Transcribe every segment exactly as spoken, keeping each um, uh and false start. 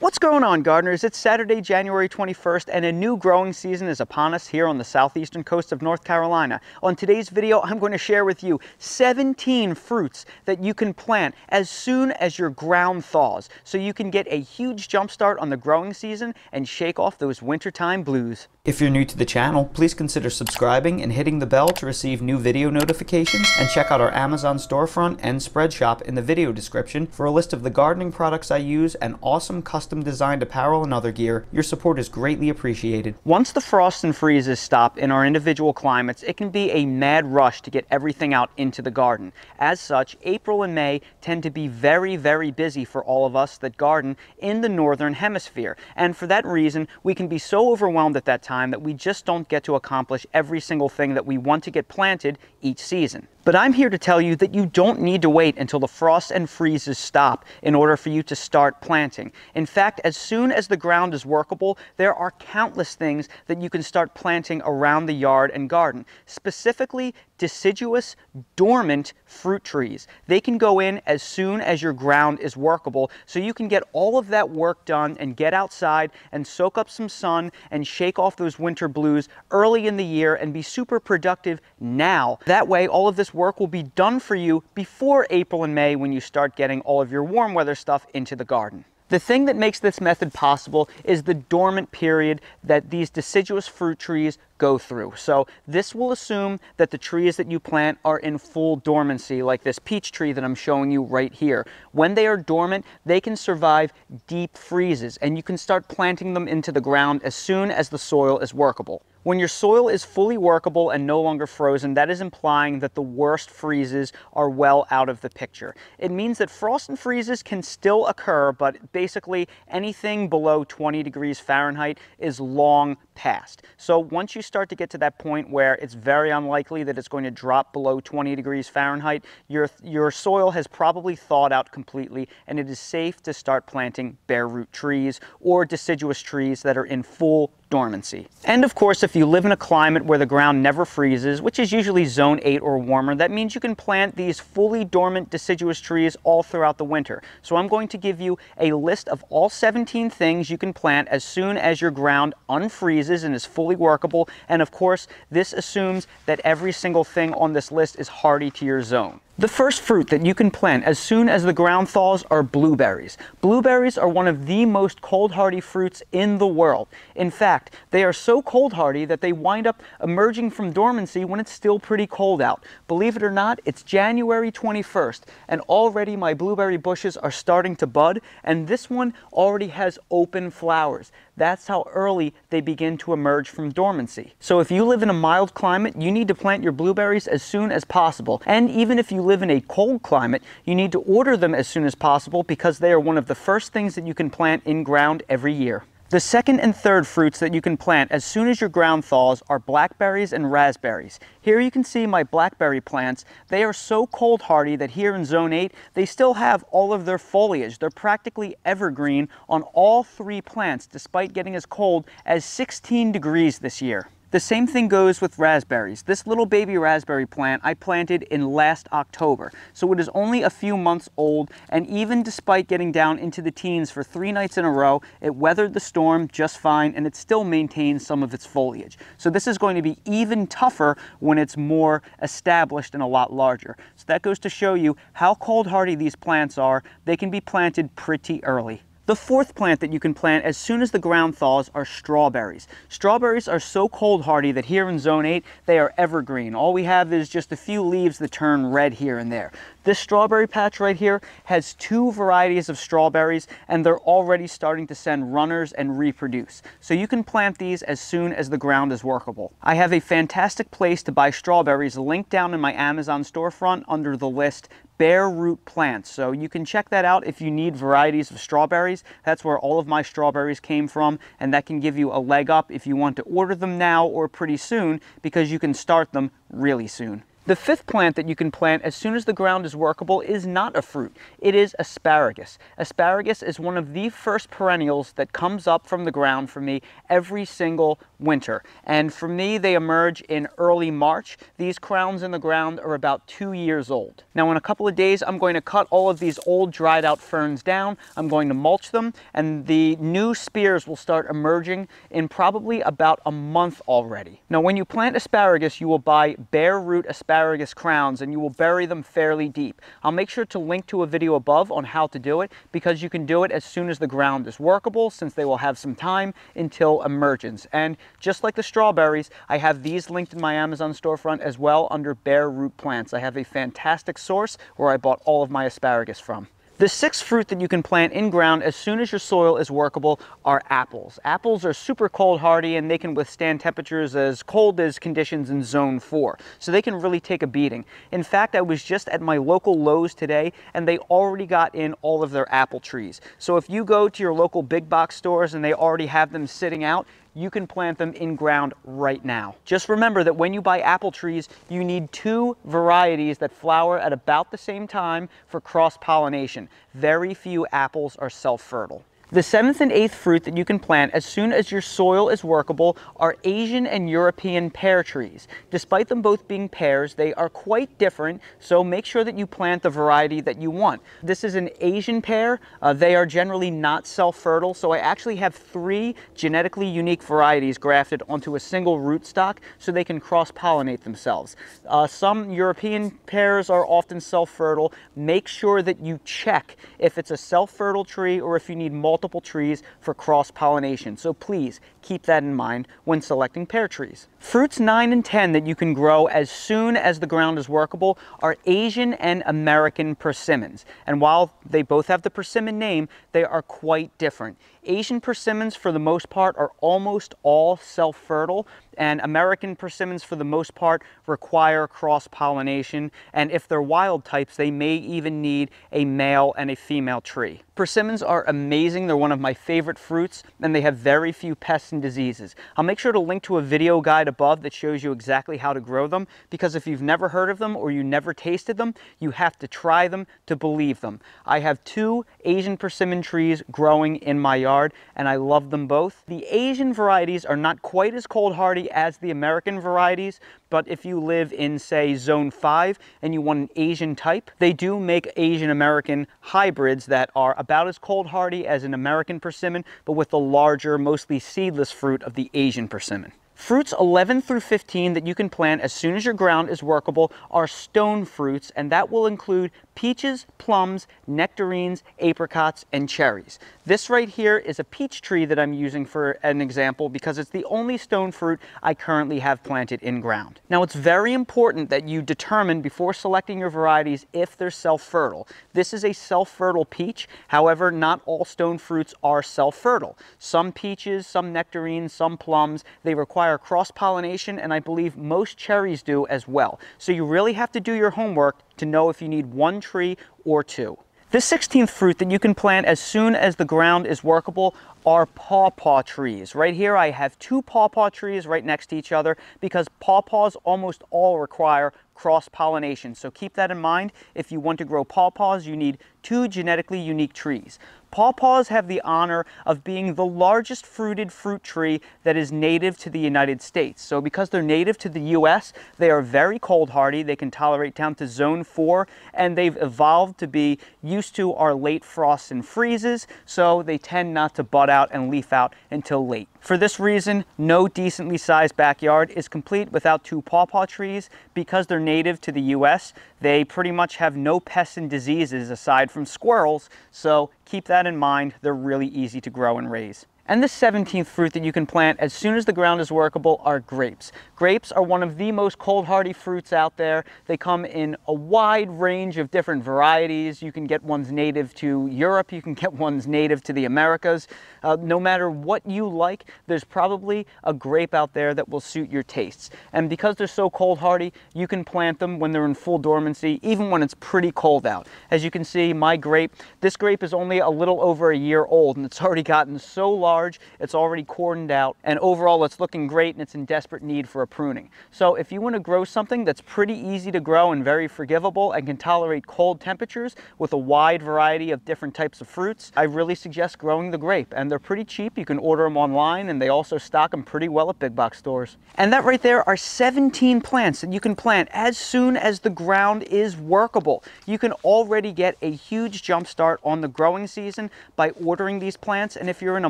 What's going on, gardeners? It's Saturday, January twenty-first, and a new growing season is upon us here on the southeastern coast of North Carolina. On today's video, I'm going to share with you seventeen fruits that you can plant as soon as your ground thaws, so you can get a huge jump start on the growing season and shake off those wintertime blues. If you're new to the channel, please consider subscribing and hitting the bell to receive new video notifications, and check out our Amazon storefront and spread shop in the video description for a list of the gardening products I use and awesome custom designed apparel and other gear. Your support is greatly appreciated. Once the frost and freezes stop in our individual climates, it can be a mad rush to get everything out into the garden. As such, April and May tend to be very, very busy for all of us that garden in the northern hemisphere. And for that reason, we can be so overwhelmed at that time that we just don't get to accomplish every single thing that we want to get planted each season. But I'm here to tell you that you don't need to wait until the frost and freezes stop in order for you to start planting. In fact, as soon as the ground is workable, there are countless things that you can start planting around the yard and garden, specifically deciduous, dormant fruit trees. They can go in as soon as your ground is workable, so you can get all of that work done and get outside and soak up some sun and shake off those winter blues early in the year and be super productive now. That way, all of this work will be done for you before April and May, when you start getting all of your warm weather stuff into the garden. The thing that makes this method possible is the dormant period that these deciduous fruit trees go through. So this will assume that the trees that you plant are in full dormancy, like this peach tree that I'm showing you right here. When they are dormant, they can survive deep freezes, and you can start planting them into the ground as soon as the soil is workable. When your soil is fully workable and no longer frozen, that is implying that the worst freezes are well out of the picture. It means that frost and freezes can still occur, but basically anything below twenty degrees Fahrenheit is long past. So once you start to get to that point where it's very unlikely that it's going to drop below twenty degrees Fahrenheit, your, your soil has probably thawed out completely, and it is safe to start planting bare root trees or deciduous trees that are in full dormancy. And of course, if you live in a climate where the ground never freezes, which is usually zone eight or warmer, that means you can plant these fully dormant deciduous trees all throughout the winter. So I'm going to give you a list of all seventeen things you can plant as soon as your ground unfreezes and is fully workable. And of course, this assumes that every single thing on this list is hardy to your zone. The first fruit that you can plant as soon as the ground thaws are blueberries. Blueberries are one of the most cold hardy fruits in the world. In fact, they are so cold hardy that they wind up emerging from dormancy when it's still pretty cold out. Believe it or not, it's January twenty-first, and already my blueberry bushes are starting to bud, and this one already has open flowers. That's how early they begin to emerge from dormancy. So if you live in a mild climate, you need to plant your blueberries as soon as possible. And even if you live in a cold climate, you need to order them as soon as possible, because they are one of the first things that you can plant in ground every year. The second and third fruits that you can plant as soon as your ground thaws are blackberries and raspberries. Here you can see my blackberry plants. They are so cold hardy that here in zone eight, they still have all of their foliage. They're practically evergreen on all three plants, despite getting as cold as sixteen degrees this year. The same thing goes with raspberries. This little baby raspberry plant I planted in last October, so it is only a few months old, and even despite getting down into the teens for three nights in a row, it weathered the storm just fine, and it still maintains some of its foliage. So this is going to be even tougher when it's more established and a lot larger. So that goes to show you how cold hardy these plants are. They can be planted pretty early. The fourth plant that you can plant as soon as the ground thaws are strawberries. Strawberries are so cold hardy that here in zone eight, they are evergreen. All we have is just a few leaves that turn red here and there. This strawberry patch right here has two varieties of strawberries, and they're already starting to send runners and reproduce. So you can plant these as soon as the ground is workable. I have a fantastic place to buy strawberries linked down in my Amazon storefront under the list bare root plants, so you can check that out if you need varieties of strawberries. That's where all of my strawberries came from, and that can give you a leg up if you want to order them now or pretty soon, because you can start them really soon. The fifth plant that you can plant as soon as the ground is workable is not a fruit. It is asparagus. Asparagus is one of the first perennials that comes up from the ground for me every single winter. And for me, they emerge in early March. These crowns in the ground are about two years old. Now, in a couple of days, I'm going to cut all of these old dried out ferns down. I'm going to mulch them, and the new spears will start emerging in probably about a month already. Now, when you plant asparagus, you will buy bare root asparagus asparagus crowns, and you will bury them fairly deep. I'll make sure to link to a video above on how to do it, because you can do it as soon as the ground is workable, since they will have some time until emergence. And just like the strawberries, I have these linked in my Amazon storefront as well under bare root plants. I have a fantastic source where I bought all of my asparagus from. The sixth fruit that you can plant in ground as soon as your soil is workable are apples. Apples are super cold hardy, and they can withstand temperatures as cold as conditions in zone four. So they can really take a beating. In fact, I was just at my local Lowe's today, and they already got in all of their apple trees. So if you go to your local big box stores and they already have them sitting out, you can plant them in ground right now. Just remember that when you buy apple trees, you need two varieties that flower at about the same time for cross-pollination. Very few apples are self-fertile. The seventh and eighth fruit that you can plant as soon as your soil is workable are Asian and European pear trees. Despite them both being pears, they are quite different, so make sure that you plant the variety that you want. This is an Asian pear. Uh, they are generally not self-fertile, so I actually have three genetically unique varieties grafted onto a single rootstock so they can cross-pollinate themselves. Uh, some European pears are often self-fertile. Make sure that you check if it's a self-fertile tree or if you need multiple multiple trees for cross-pollination, so please keep that in mind when selecting pear trees. Fruits nine and ten that you can grow as soon as the ground is workable are Asian and American persimmons, and while they both have the persimmon name, they are quite different. Asian persimmons, for the most part, are almost all self-fertile, and American persimmons, for the most part, require cross-pollination, and if they're wild types, they may even need a male and a female tree. Persimmons are amazing. They're one of my favorite fruits, and they have very few pests and diseases. I'll make sure to link to a video guide above that shows you exactly how to grow them, because if you've never heard of them or you never tasted them, you have to try them to believe them. I have two Asian persimmon trees growing in my yard, and I love them both. The Asian varieties are not quite as cold hardy as the American varieties, but if you live in, say, zone five and you want an Asian type, they do make Asian American hybrids that are about as cold hardy as an American persimmon, but with the larger, mostly seedless fruit of the Asian persimmon. Fruits eleven through fifteen that you can plant as soon as your ground is workable are stone fruits, and that will include peaches, plums, nectarines, apricots, and cherries. This right here is a peach tree that I'm using for an example because it's the only stone fruit I currently have planted in ground. Now, it's very important that you determine before selecting your varieties if they're self-fertile. This is a self-fertile peach. However, not all stone fruits are self-fertile. Some peaches, some nectarines, some plums, they require cross-pollination, and I believe most cherries do as well. So you really have to do your homework to know if you need one tree or two. The sixteenth fruit that you can plant as soon as the ground is workable are pawpaw trees. Right here I have two pawpaw trees right next to each other because pawpaws almost all require cross-pollination, so keep that in mind. If you want to grow pawpaws, you need two genetically unique trees. Pawpaws have the honor of being the largest fruited fruit tree that is native to the United States. So because they're native to the U S, they are very cold hardy. They can tolerate down to zone four, and they've evolved to be used to our late frosts and freezes, so they tend not to bud out and leaf out until late. For this reason, no decently sized backyard is complete without two pawpaw trees. Because they're native to the U S, they pretty much have no pests and diseases aside from squirrels, so keep that in mind. They're really easy to grow and raise. And the seventeenth fruit that you can plant as soon as the ground is workable are grapes. Grapes are one of the most cold hardy fruits out there. They come in a wide range of different varieties. You can get ones native to Europe, you can get ones native to the Americas. Uh, no matter what you like, there's probably a grape out there that will suit your tastes. And because they're so cold hardy, you can plant them when they're in full dormancy, even when it's pretty cold out. As you can see, my grape, this grape is only only a little over a year old, and it's already gotten so large, it's already cordoned out, and overall it's looking great, and it's in desperate need for a pruning. So if you want to grow something that's pretty easy to grow and very forgivable and can tolerate cold temperatures with a wide variety of different types of fruits, I really suggest growing the grape, and they're pretty cheap. You can order them online, and they also stock them pretty well at big box stores. And that right there are seventeen plants that you can plant as soon as the ground is workable. You can already get a huge jump start on the growing season by ordering these plants, and if you're in a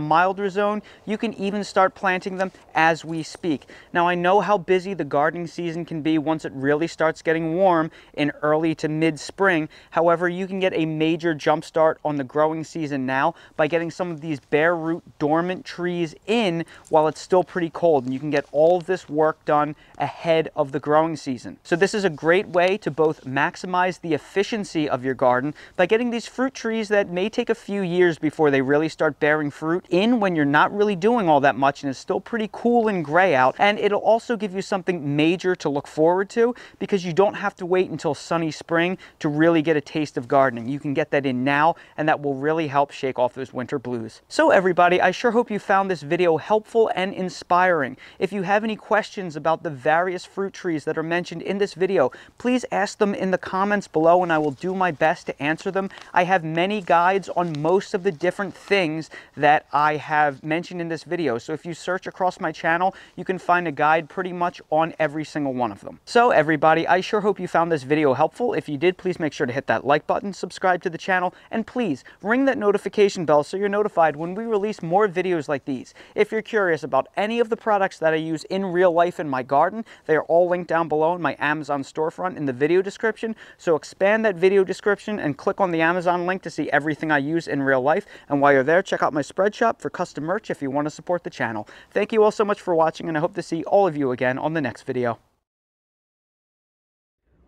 milder zone, you can even start planting them as we speak. Now, I know how busy the gardening season can be once it really starts getting warm in early to mid-spring. However, you can get a major jump start on the growing season now by getting some of these bare root dormant trees in while it's still pretty cold, and you can get all of this work done ahead of the growing season. So this is a great way to both maximize the efficiency of your garden by getting these fruit trees that may take a few years before they really start bearing fruit in when you're not really doing all that much and it's still pretty cool and gray out, and it'll also give you something major to look forward to because you don't have to wait until sunny spring to really get a taste of gardening. You can get that in now, and that will really help shake off those winter blues. So everybody, I sure hope you found this video helpful and inspiring. If you have any questions about the various fruit trees that are mentioned in this video, please ask them in the comments below and I will do my best to answer them. I have many guides on most of the different things that I have mentioned in this video, so if you search across my channel, you can find a guide pretty much on every single one of them. So everybody, I sure hope you found this video helpful. If you did, please make sure to hit that like button, subscribe to the channel, and please ring that notification bell so you're notified when we release more videos like these. If you're curious about any of the products that I use in real life in my garden, they are all linked down below in my Amazon storefront in the video description, so expand that video description and click on the Amazon link to see everything I use in real life, and while you're there, check out my spread shop for custom merch if you want to support the channel. Thank you all so much for watching, and I hope to see all of you again on the next video.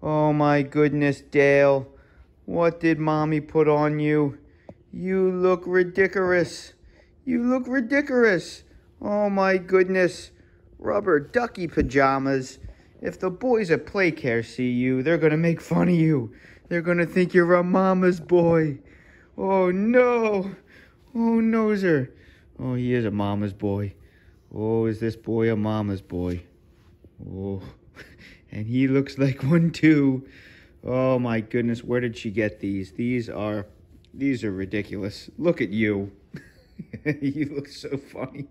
Oh my goodness, Dale. What did Mommy put on you? You look ridiculous. You look ridiculous. Oh my goodness. Rubber ducky pajamas. If the boys at Playcare see you, they're gonna make fun of you. They're gonna think you're a mama's boy. Oh no. Oh, Noser. Oh, he is a mama's boy. Oh, is this boy a mama's boy? Oh, and he looks like one too. Oh my goodness, where did she get these? These are, these are ridiculous. Look at you. You look so funny.